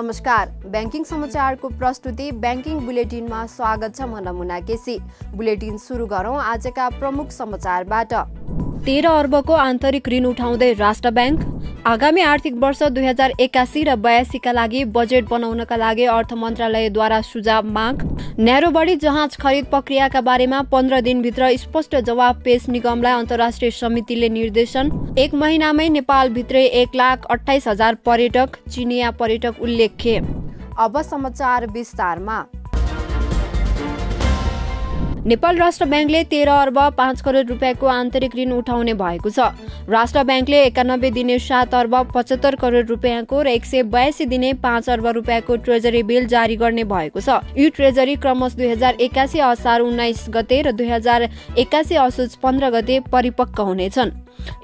नमस्कार, बैंकिङ समाचारको प्रस्तुति बैंकिङ बुलेटिनमा स्वागत छ। म नमुना केसी। बुलेटिन सुरु गरौं आजका प्रमुख समाचारबाट। 13 अर्बको आन्तरिक ऋण उठाउँदै राष्ट्र बैंक आगामी आर्थिक वर्ष 2081 र 82 का लागि बजेट बनाउनका लागि अर्थ मन्त्रालयद्वारा सुझाव माग। न्यारोबडी जहाज खरिद प्रक्रियाका बारेमा 15 दिनभित्र स्पष्ट जवाब पेश निगमलाई अन्तर्राष्ट्रिय समितिले निर्देशन। 1 महिनामै नेपालभित्रै 1,28,000 पर्यटक, चिनिया पर्यटक उल्लेख्य। अब समाचार विस्तारमा। नेपाल राष्ट्र बैंकले 13 अर्ब 5 करोड रुपियाँको आन्तरिक ऋण उठाउने भएको छ। राष्ट्र बैंकले 91 दिने 7 अर्ब 75 करोड रुपियाँको र 182 दिने 5 अर्ब रुपियाँको ट्रेजरी बिल जारी गर्ने भएको छ। यो ट्रेजरी क्रमश 2081 असार 19 गते र 2081 असोज 15 गते परिपक्व हुनेछन्।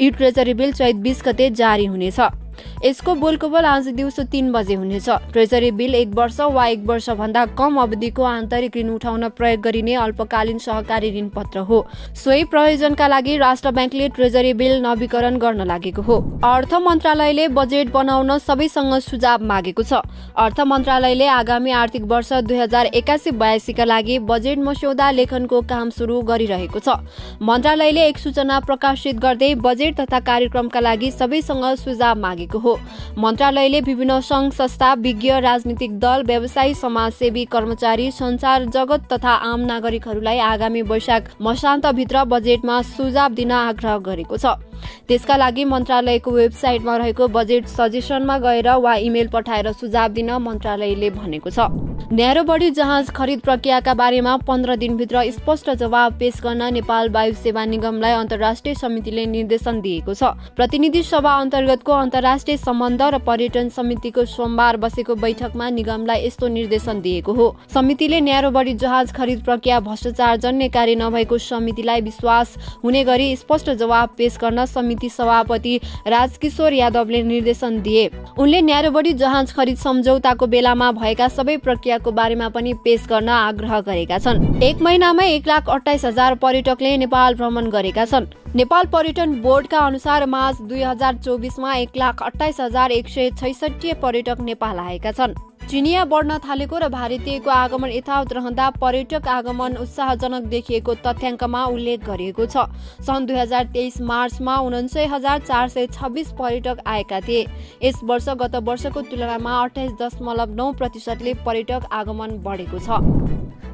यो ट्रेजरी बिल चैत 20 गते जारी हुनेछ। यसको बोलकोबोल आज दिउँसो 3 बजे हुनेछ। ट्रेजरी बिल 1 वर्ष वा 1 वर्षभन्दा कम अवधिको आन्तरिक ऋण उठाउन प्रयोग गरिने अल्पकालीन सहकारी ऋण पत्र हो। सोही प्रयोजनका लागि राष्ट्र बैंकले ट्रेजरी बिल नवीकरण गर्न लागेको हो। अर्थ मन्त्रालयले बजेट बनाउन सबैसँग सुझाव मागेको छ। अर्थ मन्त्रालयले आगामी आर्थिक वर्ष 2081-82 का लागि बजेट मस्यौदा लेखनको काम सुरु गरिरहेको छ। मन्त्रालयले एक सूचना प्रकाशित गर्दै बजेट तथा कार्यक्रमका लागि सबैसँग सुझाव मागेको हो। मन्त्रालयले विभिन्न संघ संस्था, विज्ञ, राजनीतिक दल, व्यवसायी, समाजसेवी, कर्मचारी, संचार जगत तथा आम नागरिकहरूलाई आगामी वैशाख मसान्तभित्र बजेटमा सुझाव दिन आग्रह गरेको छ। त्यसका लागि मन्त्रालयको वेबसाइटमा रहेको बजेट सजेसनमा गएर वा इमेल पठाएर सुझाव दिन मन्त्रालयले भनेको छ। न्यारोबडी जहाज खरिद प्रक्रियाका बारेमा 15 दिनभित्र स्पष्ट जवाब पेश गर्न नेपाल वायु सेवा निगमलाई अन्तर्राष्ट्रिय समितिले निर्देशन दिएको छ। प्रतिनिधि सभा अन्तर्गतको अन्तर्राष्ट्रिय सम्बन्ध र पर्यटन समितिको सोमबार बसेको बैठकमा निगमलाई यस्तो निर्देशन दिएको हो। समितिले न्यारोबडी जहाज खरिद प्रक्रिया भ्रष्टाचारजन्य कार्य नभएको समितिलाई विश्वास हुने गरी स्पष्ट जवाब पेश गर्न समिति सभापति राजकिशोर यादवले निर्देशन दिए। उनले न्यारोबडी जहाज खरिद सम्झौताको बेलामा भएका सबै प्रक्रियाको बारेमा पनि पेश गर्न आग्रह गरेका छन्। 1 महिनामै 1,28,000 पर्यटकले नेपाल भ्रमण गरेका छन्। नेपाल पर्यटन बोर्डका अनुसार मार्च 2024 मा 1,28,166 पर्यटक नेपाल आएका छन्। चिनिया बढ्न थालेको र भारतीयको आगमन यथावत रहँदा पर्यटक आगमन उत्साहजनक देखिएको तथ्याङ्कमा उल्लेख गरिएको छ। सन् 2023 मार्चमा 79,426 पर्यटक आएका थिए। यस वर्ष गत वर्षको तुलनामा 28.9%ले पर्यटक आगमन बढेको छ।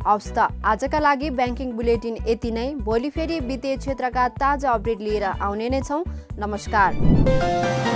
हवस् त आजका लागि बैंकिङ बुलेटिन यति नै। भोलि फेरि वित्तीय क्षेत्रका ताजा अपडेट लिएर आउने नै छौँ। नमस्कार।